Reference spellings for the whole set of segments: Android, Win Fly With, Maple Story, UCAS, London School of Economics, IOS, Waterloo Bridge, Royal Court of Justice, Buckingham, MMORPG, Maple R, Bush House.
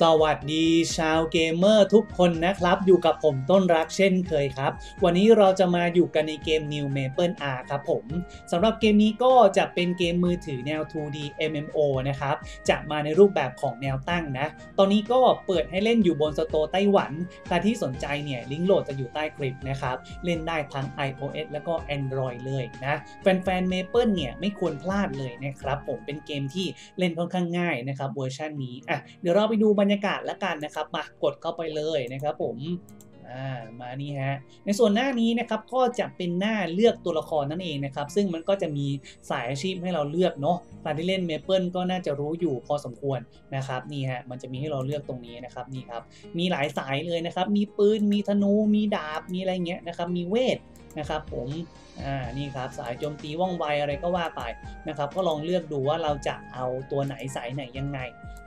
สวัสดีชาวเกมเมอร์ทุกคนนะครับอยู่กับผมต้นรักเช่นเคยครับวันนี้เราจะมาอยู่กันในเกม New Maple R ครับผมสำหรับเกมนี้ก็จะเป็นเกมมือถือแนว 2D MMO นะครับจะมาในรูปแบบของแนวตั้งนะตอนนี้ก็เปิดให้เล่นอยู่บนสโตร์ไต้หวันใครที่สนใจเนี่ยลิงก์โหลดจะอยู่ใต้คลิปนะครับเล่นได้ทั้ง iOS แล้วก็ Android เลยนะแฟนๆ Maple เนี่ยไม่ควรพลาดเลยนะครับผมเป็นเกมที่เล่นค่อนข้างง่ายนะครับเวอร์ชันนี้อ่ะเดี๋ยวเราไปดูบรรยากาศละกันนะครับมากดเข้าไปเลยนะครับผมมานี่ฮะในส่วนหน้านี้นะครับก็จะเป็นหน้าเลือกตัวละครนั่นเองนะครับซึ่งมันก็จะมีสายอาชีพให้เราเลือกเนาะใครที่เล่น Maple ก็น่าจะรู้อยู่พอสมควรนะครับนี่ฮะมันจะมีให้เราเลือกตรงนี้นะครับนี่ครับมีหลายสายเลยนะครับมีปืนมีธนูมีดาบมีอะไรเงี้ยนะครับมีเวทนะครับผมนี่ครับสายโจมตีว่องไวอะไรก็ว่าไปนะครับก็ลองเลือกดูว่าเราจะเอาตัวไหนสายไหนยังไง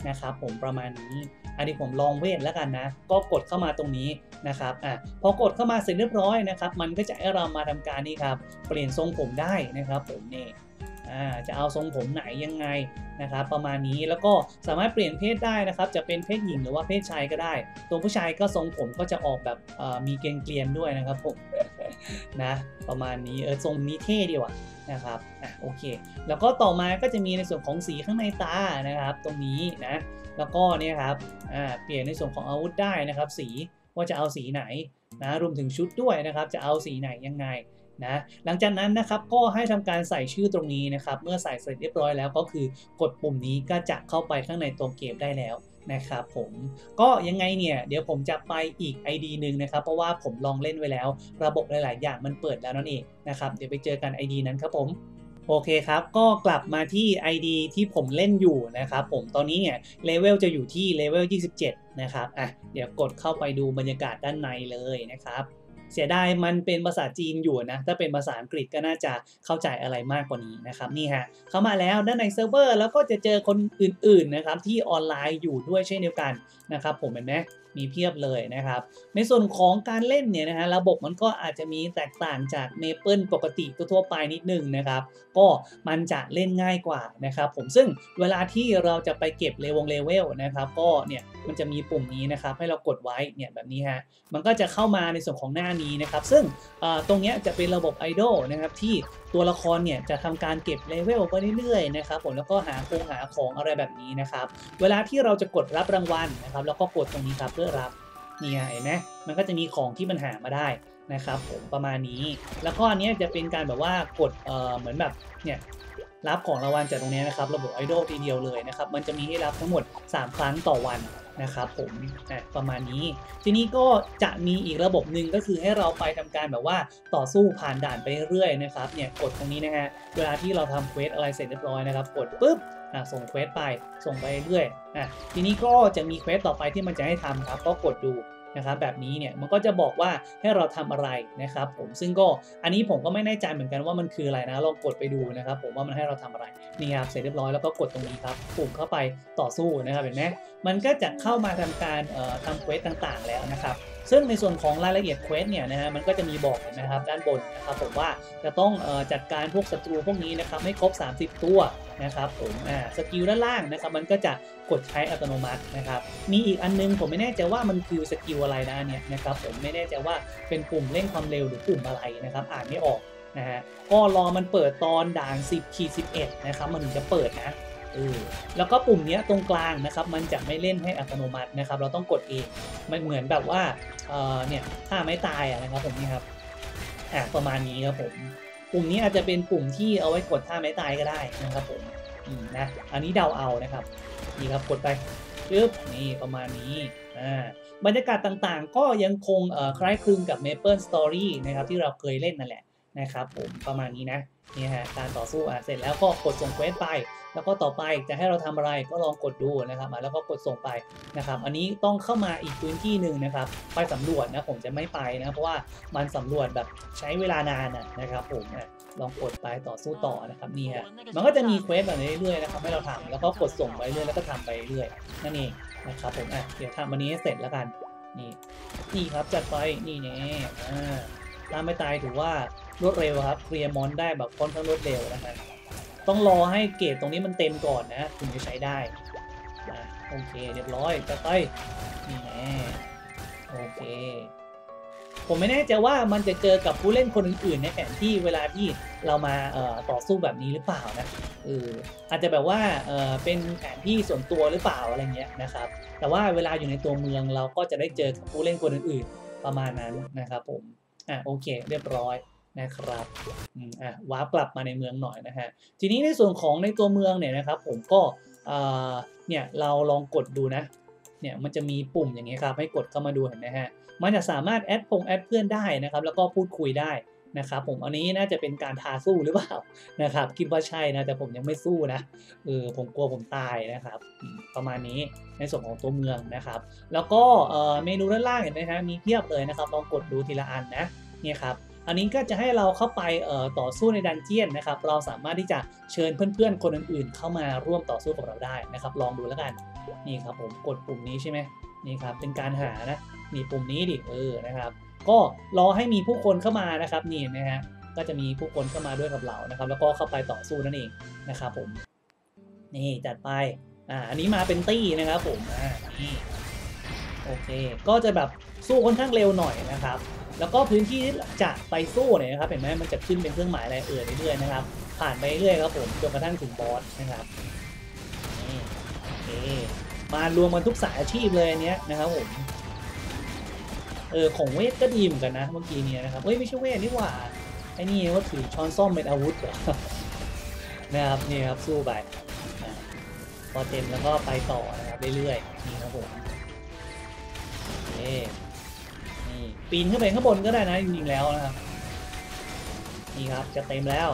นะครับผมประมาณนี้อันนี้ผมลองเวทแล้วกันนะก็กดเข้ามาตรงนี้นะครับพอกดเข้ามาเสร็จเรียบร้อยนะครับมันก็จะให้เรามาทำการนี่ครับเปลี่ยนทรงผมได้นะครับผมนี่จะเอาทรงผมไหนยังไงนะครับประมาณนี้แล้วก็สามารถเปลี่ยนเพศได้นะครับจะเป็นเพศหญิงหรือว่าเพศชายก็ได้ตัวผู้ชายก็ทรงผมก็จะออกแบบมีเกลียนๆด้วยนะครับผมนะประมาณนี้ทรงนี้เท่ดีว่ะนะครับโอเคแล้วก็ต่อมาก็จะมีในส่วนของสีข้างในตานะครับตรงนี้นะแล้วก็เนี่ยครับเปลี่ยนในส่วนของอาวุธได้นะครับสีว่าจะเอาสีไหนนะรวมถึงชุดด้วยนะครับจะเอาสีไหนยังไงนะหลังจากนั้นนะครับก็ให้ทำการใส่ชื่อตรงนี้นะครับเมื่อใส่เสร็จเรียบร้อยแล้วก็คือกดปุ่มนี้ก็จะเข้าไปข้างในตัวเกมได้แล้วนะครับผมก็ยังไงเนี่ยเดี๋ยวผมจะไปอีก ID หนึ่งนะครับเพราะว่าผมลองเล่นไว้แล้วระบบหลายๆอย่างมันเปิดแล้วนั่นเองนะครับเดี๋ยวไปเจอกัน ID นั้นครับผมโอเคครับก็กลับมาที่ ID ที่ผมเล่นอยู่นะครับผมตอนนี้เนี่ยเลเวลจะอยู่ที่เลเวล27นะครับเดี๋ยวกดเข้าไปดูบรรยากาศด้านในเลยนะครับเสียดายมันเป็นภาษาจีนอยู่นะถ้าเป็นภาษาอังกฤษก็น่าจะเข้าใจอะไรมากกว่านี้นะครับนี่ฮะเข้ามาแล้วด้านในเซิร์ฟเวอร์แล้วก็จะเจอคนอื่นๆนะครับที่ออนไลน์อยู่ด้วยเช่นเดียวกันนะครับผมเห็นไหมมีเพียบเลยนะครับในส่วนของการเล่นเนี่ยนะฮะระบบมันก็อาจจะมีแตกต่างจาก Maple ปกติทั่วไปนิดนึงนะครับก็มันจะเล่นง่ายกว่านะครับผมซึ่งเวลาที่เราจะไปเก็บเลเวลนะครับก็เนี่ยมันจะมีปุ่มนี้นะครับให้เรากดไว้เนี่ยแบบนี้ฮะมันก็จะเข้ามาในส่วนของหน้านี้นะครับซึ่งตรงนี้จะเป็นระบบไอดอลนะครับที่ตัวละครเนี่ยจะทำการเก็บเลเวลไปเรื่อยๆนะครับผมแล้วก็หาของอะไรแบบนี้นะครับเวลาที่เราจะกดรับรางวัลนะครับแล้วก็กดตรงนี้ครับเพื่อรับนี่เห็นไหมมันก็จะมีของที่มันหามาได้นะครับผมประมาณนี้แล้วก็อันนี้จะเป็นการแบบว่ากดเหมือนแบบเนี่ยรับของรางวัลจากตรงนี้นะครับระบบไอดอลทีเดียวเลยนะครับมันจะมีให้รับทั้งหมด3 ครั้งต่อวันนะครับผมประมาณนี้ทีนี้ก็จะมีอีกระบบหนึ่งก็คือให้เราไปทำการแบบว่าต่อสู้ผ่านด่านไปเรื่อยนะครับเนี่ยกดตรงนี้นะฮะเวลาที่เราทำเควสอะไรเสร็จเรียบร้อยนะครับกดปุ๊บส่งเควสไปส่งไปเรื่อยทีนี้ก็จะมีเควสต่อไปที่มันจะให้ทำครับก็กดดูนะครับแบบนี้เนี่ยมันก็จะบอกว่าให้เราทำอะไรนะครับผมซึ่งก็อันนี้ผมก็ไม่แน่ใจเหมือนกันว่ามันคืออะไรนะลองกดไปดูนะครับผมว่ามันให้เราทำอะไรนี่ครับเสร็จเรียบร้อยแล้วก็กดตรงนี้ครับปุ่มเข้าไปต่อสู้นะครับเห็นไหมมันก็จะเข้ามาทำการทำเควสต่างๆแล้วนะครับซึ่งในส่วนของรายละเอียดเควสเนี่ยนะฮะมันก็จะมีบอกนะครับด้านบนนะครับผมว่าจะต้องจัดการพวกศัตรูพวกนี้นะครับให้ครบ30ตัวนะครับผมสกิลด้านล่างนะครับมันก็จะกดใช้อัตโนมัตินะครับมีอีกอันนึงผมไม่แน่ใจว่ามันคือสกิลอะไรนะเนี่ยนะครับผมไม่แน่ใจว่าเป็นปุ่มเร่งความเร็วหรือปุ่มอะไรนะครับอ่านไม่ออกนะฮะก็รอมันเปิดตอนด่าน 10-11 นะครับมันถึงจะเปิดนะแล้วก็ปุ่มนี้ตรงกลางนะครับมันจะไม่เล่นให้อัตโนมัตินะครับเราต้องกดเองมันเหมือนแบบว่าเนี่ยถ้าไม่ตายนะครับผมนี่ครับประมาณนี้ครับผมปุ่มนี้อาจจะเป็นปุ่มที่เอาไว้กดท่าไม้ตายก็ได้นะครับผมนะอันนี้เดาเอานะครับนี่ครับกดไปปึ๊บนี่ประมาณนี้บรรยากาศต่างๆก็ยังคงคล้ายคลึงกับ Maple Story นะครับที่เราเคยเล่นนั่นแหละนะครับผมประมาณนี้นะนี่ฮะการต่อสู้เสร็จแล้วก็กดส่งเควสไปแล้วก็ต่อไปจะให้เราทำอะไรก็ลองกดดูนะครับแล้วก็กดส่งไปนะครับอันนี้ต้องเข้ามาอีกพื้นที่หนึ่งนะครับไปสำรวจนะผมจะไม่ไปนะเพราะว่ามันสำรวจแบบใช้เวลานานนะครับผมลองกดไปต่อสู้ต่อนะครับนี่ฮะมันก็จะมีเควสแบบนี้เรื่อยๆนะครับให้เราทำแล้วก็กดส่งไปเรื่อยแล้วก็ทำไปเรื่อยนั่นเองนะครับผมเดี๋ยวทำวันนี้ให้เสร็จแล้วกันนี่ครับจัดไปนี่เนี่ยถ้าไม่ตายถือว่ารวดเร็วครับเคลียร์มอนได้แบบค่อนข้างรวดเร็วนะครับต้องรอให้เกรดตรงนี้มันเต็มก่อนนะถึงจะใช้ได้ โอเคเรียบร้อยจะไปนี่แน่โอเคผมไม่แน่ใจว่ามันจะเจอกับผู้เล่นคนอื่นๆในแผนที่เวลาที่เรามาต่อสู้แบบนี้หรือเปล่านะอาจจะแบบว่าเป็นแผนที่ส่วนตัวหรือเปล่าอะไรเงี้ยนะครับแต่ว่าเวลาอยู่ในตัวเมืองเราก็จะได้เจอกับผู้เล่นคนอื่นๆประมาณนั้นนะครับผมโอเคเรียบร้อยนะครับว้ากลับมาในเมืองหน่อยนะฮะทีนี้ในส่วนของในตัวเมืองเนี่ยนะครับผมก็เนี่ยเราลองกดดูนะเนี่ยมันจะมีปุ่มอย่างนี้ครับให้กดเข้ามาดูเห็นไหมฮะมันจะสามารถแอดเพื่อนได้นะครับแล้วก็พูดคุยได้นะครับผมอันนี้น่าจะเป็นการทาสู้หรือเปล่านะครับคิดว่าใช่นะแต่ผมยังไม่สู้นะผมกลัวผมตายนะครับประมาณนี้ในส่วนของตัวเมืองนะครับแล้วก็เมนูด้านล่างเห็นไหมฮะมีเพียบเลยนะครับลองกดดูทีละอันนะนี่ครับอันนี้ก็จะให้เราเข้าไปต่อสู้ในดันเจี้ยนนะครับเราสามารถที่จะเชิญเพื่อนๆคนอื่นๆเข้ามาร่วมต่อสู้กับเราได้นะครับลองดูแล้วกันนี่ครับผมกดปุ่มนี้ใช่ไหมนี่ครับเป็นการหานะนี่ปุ่มนี้ดินะครับก็รอให้มีผู้คนเข้ามานะครับนี่นะฮะก็จะมีผู้คนเข้ามาด้วยกับเรานะครับแล้วก็เข้าไปต่อสู้นั่นเองนะครับผมนี่จัดไปอันนี้มาเป็นตี้นะครับผมนี่โอเคก็จะแบบสู้ค่อนข้างเร็วหน่อยนะครับแล้วก็พื้นที่จะไปสู้เนี่ยนะครับเห็นไหมมันจะขึ้นเป็นเครื่องหมายอะไรเรื่อยๆนะครับผ่านไปเรื่อยครับผมจนกระทั่งถึงบอสนะครับนี่โอเคมารวมกันทุกสายอาชีพเลยอันเนี้ยนะครับผมของเวทก็ดีเหมือนกันนะเมื่อกี้เนี่ยนะครับไม่ใช่เวทนี่หว่าไอ้นี่ว่าถือช้อนส้อมเป็นอาวุธเหรอนะครับนี่ครับสู้ไปพอเต็มแล้วก็ไปต่อนะครับเรื่อยๆนี่ครับผมนี่ปีนขึ้นไปข้างบนก็ได้นะจริงๆแล้วนะครับนี่ครับจะเต็มแล้ว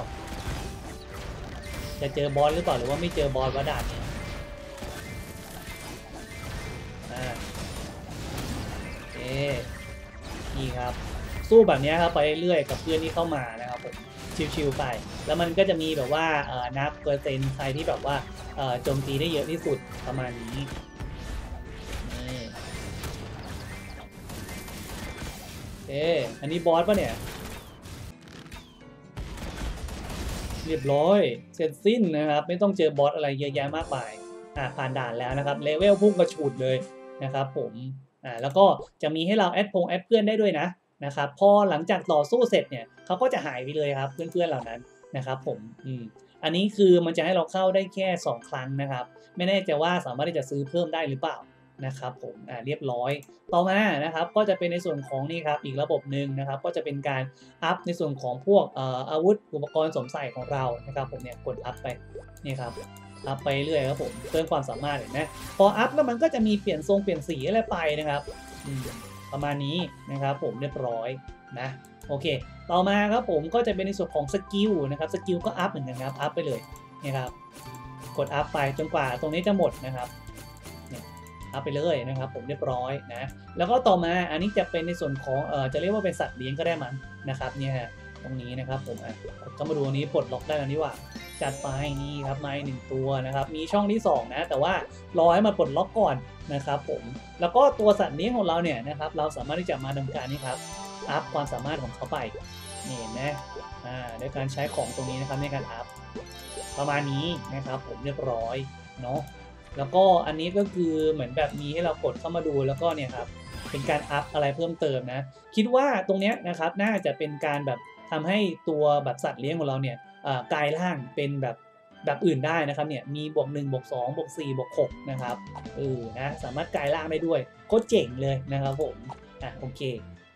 จะเจอบอสหรือเปล่าหรือว่าไม่เจอบอสวะด่านนี้นี่ครับสู้แบบนี้ครับไปเรื่อยๆกับเพื่อนที่เข้ามานะครับผมชิวๆไปแล้วมันก็จะมีแบบว่านับเปอร์เซ็นต์ใครที่แบบว่าโจมตีได้เยอะที่สุดประมาณนี้อันนี้บอสป่ะเนี่ยเรียบร้อยเสร็จสิ้นนะครับไม่ต้องเจอบอสอะไรเยอะแยะมากมายผ่านด่านแล้วนะครับเลเวลพุ่งกระฉูดเลยนะครับผมแล้วก็จะมีให้เราแอดเพื่อนได้ด้วยนะนะครับพอหลังจากต่อสู้เสร็จเนี่ยเขาก็จะหายไปเลยครับเพื่อนๆเหล่านั้นนะครับผมอันนี้คือมันจะให้เราเข้าได้แค่2ครั้งนะครับไม่แน่ใจว่าสามารถที่จะซื้อเพิ่มได้หรือเปล่านะครับผมเรียบร้อยต่อมานะครับก็จะเป็นในส่วนของนี่ครับอีกระบบหนึ่งนะครับก็จะเป็นการอัพในส่วนของพวกอาวุธอุปกรณ์สวมใส่ของเรานะครับผมเนี่ยกดอัพไปนี่ครับอัพไปเรื่อยครับผมเพิ่มความสามารถเห็นไหมพออัพแล้วมันก็จะมีเปลี่ยนทรงเปลี่ยนสีอะไรไปนะครับประมาณนี้นะครับผมเรียบร้อยนะโอเคต่อมาครับผมก็จะเป็นในส่วนของสกิลนะครับสกิลก็อัพเหมือนกันครับอัพไปเลยนี่ครับกดอัพไปจนกว่าตรงนี้จะหมดนะครับอัพไปเลยนะครับผมเรียบร้อยนะแล้วก็ต่อมาอันนี้จะเป็นในส่วนของจะเรียกว่าเป็นสัตว์เลี้ยงก็ได้มั้งนะครับเนี่ยตรงนี้นะครับผมก็มาดูอันนี้ปลดล็อกได้แล้วนี่ว่าจัดไปนี่ครับไม้หนึ่งตัวนะครับมีช่องที่2นะแต่ว่ารอให้มันปลดล็อกก่อนนะครับผมแล้วก็ตัวสัตว์เลี้ยงของเราเนี่ยนะครับเราสามารถที่จะมาทำการนี่ครับอัพความสามารถของเขาไปนี่นะโดยการใช้ของตรงนี้นะครับในการอัพประมาณนี้นะครับผมเรียบร้อยเนาะแล้วก็อันนี้ก็คือเหมือนแบบมีให้เรากดเข้ามาดูแล้วก็เนี่ยครับเป็นการอัพอะไรเพิ่มเติมนะคิดว่าตรงเนี้ยนะครับน่าจะเป็นการแบบทำให้ตัวแบบสัตว์เลี้ยงของเราเนี่ยกลายร่างเป็นแบบอื่นได้นะครับเนี่ยมีบวก1บวก2บวก4บวก6นะครับนะสามารถกลายร่างได้ด้วยก็เจ๋งเลยนะครับผมโอเค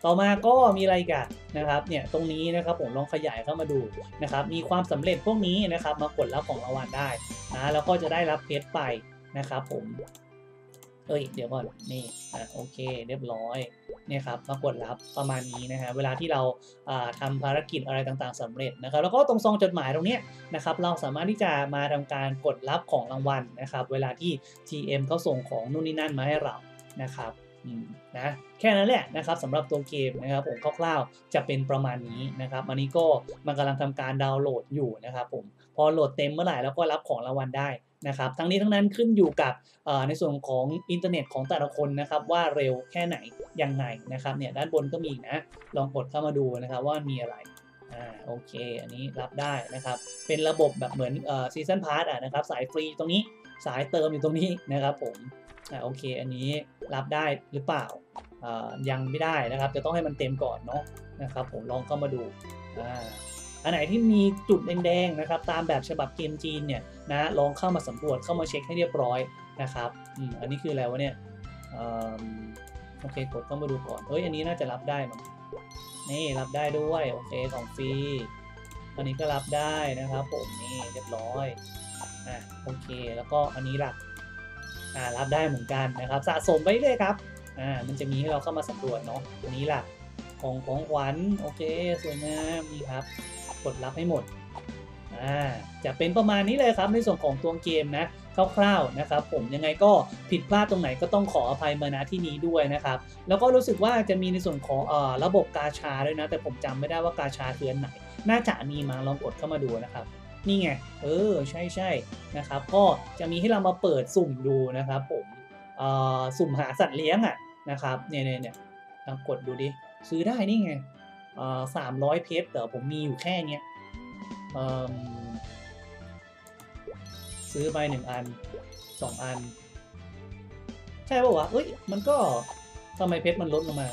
ต่อมาก็มีอะไรกันนะครับเนี่ยตรงนี้นะครับผมลองขยายเข้ามาดูนะครับมีความสำเร็จพวกนี้นะครับมากดรับของรางวัลได้นะแล้วก็จะได้รับเพชรไปนะครับผมเดี๋ยวก่อนนี่โอเคเรียบร้อยเนี่ยครับมากดรับประมาณนี้นะฮะเวลาที่เราทำภารกิจอะไรต่างๆสำเร็จนะครับแล้วก็ตรงซองจดหมายตรงนี้นะครับเราสามารถที่จะมาทำการกดรับของรางวัลนะครับเวลาที่ GM เขาส่งของนู่นนี่นั่นมาให้เรานะครับนะแค่นั้นแหละนะครับสำหรับตัวเกมนะครับผมคร่าวๆจะเป็นประมาณนี้นะครับอันนี้ก็มันกำลังทำการดาวน์โหลดอยู่นะครับผมพอโหลดเต็มเมื่อไหร่แล้วก็รับของรางวัลได้นะครับทั้งนี้ทั้งนั้นขึ้นอยู่กับในส่วนของอินเทอร์เน็ตของแต่ละคนนะครับว่าเร็วแค่ไหนยังไงนะครับเนี่ยด้านบนก็มีนะลองกดเข้ามาดูนะครับว่ามีอะไรโอเคอันนี้รับได้นะครับเป็นระบบแบบเหมือนซีซันพาสนะครับสายฟรีตรงนี้สายเติมอยู่ตรงนี้นะครับผม โอเคอันนี้รับได้หรือเปล่ายังไม่ได้นะครับจะต้องให้มันเต็มก่อนเนาะนะครับผมลองเข้ามาดูอันไหนที่มีจุดแดงๆนะครับตามแบบฉบับเกมจีนเนี่ยนะลองเข้ามาสำรวจเข้ามาเช็คให้เรียบร้อยนะครับอันนี้คืออะไรวะเนี่ยโอเคกดเข้ามาดูก่อนเฮ้ยอันนี้น่าจะรับได้มั้งนี่รับได้ด้วยโอเคของฟรีอันนี้ก็รับได้นะครับผมนี่เรียบร้อยโอเคแล้วก็อันนี้ล่ะรับได้เหมือนกันนะครับสะสมไปเลยครับมันจะมีให้เราเข้ามาสำรวจเนาะอันนี้ล่ะของขวัญโอเคสวยงามนี่ครับกดรับให้หมดจะเป็นประมาณนี้เลยครับในส่วนของตัวเกมนะคร่าวๆนะครับผมยังไงก็ผิดพลาดตรงไหนก็ต้องขออภัยมาณที่นี้ด้วยนะครับแล้วก็รู้สึกว่าจะมีในส่วนของระบบกาชาด้วยนะแต่ผมจำไม่ได้ว่ากาชาคืออันไหนน่าจะมีมาลองกดเข้ามาดูนะครับนี่ไงใช่ๆนะครับก็จะมีให้เรามาเปิดสุ่มดูนะครับผมสุ่มหาสัตว์เลี้ยงอ่ะนะครับเนี่ยลองกดดูดิซื้อได้นี่ไง300เพชรแต่ผมมีอยู่แค่เนี้ยซื้อไป1อัน2อันใช่ป่าววะเอ้ยมันก็ทำไมเพชรมันลดลงมา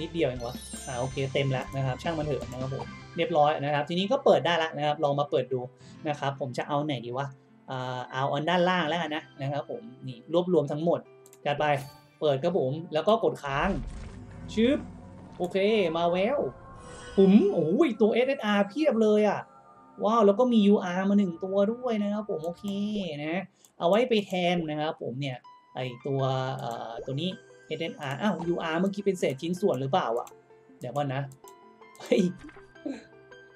นิดเดียวเองวะโอเคเต็มแล้วนะครับช่างมันเถอะนะครับผมเรียบร้อยนะครับทีนี้ก็เปิดได้แล้วนะครับลองมาเปิดดูนะครับผมจะเอาไหนดีวะเอาอันด้านล่างแล้วกันนะครับผมนี่รวบรวมทั้งหมดจัดไปเปิดครับผมแล้วก็กดค้างชึบโอเคมาแววผมโอ้ยตัว SSR เพียบเลยอ่ะว้าวแล้วก็มี UR มา1ตัวด้วยนะครับผมโอเคนะเอาไว้ไปแทนนะครับผมเนี่ยไอตัวนี้ SSR อ้าว UR เมื่อกี้เป็นเศษชิ้นส่วนหรือเปล่าอ่ะเดี๋ยวก่อนนะเฮ้ย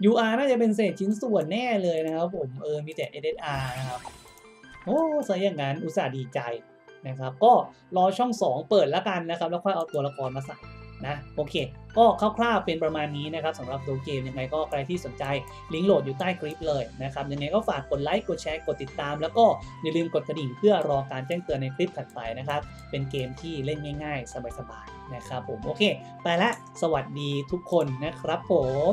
UR น่าจะเป็นเศษชิ้นส่วนแน่เลยนะครับผมมีแต่ SSR นะครับโอ้ซะอย่างนั้นอุตส่าห์ดีใจนะครับก็รอช่อง2เปิดแล้วกันนะครับแล้วค่อยเอาตัวละครมาใส่นะโอเคก็คร่าวๆเป็นประมาณนี้นะครับสำหรับตัวเกมยังไงก็ใครที่สนใจลิงก์โหลดอยู่ใต้คลิปเลยนะครับยังไงก็ฝากกดไลค์กดแชร์กดติดตามแล้วก็อย่าลืมกดกระดิ่งเพื่อรอการแจ้งเตือนในคลิปถัดไปนะครับเป็นเกมที่เล่นง่ายๆสบายๆนะครับผมโอเคไปละสวัสดีทุกคนนะครับผม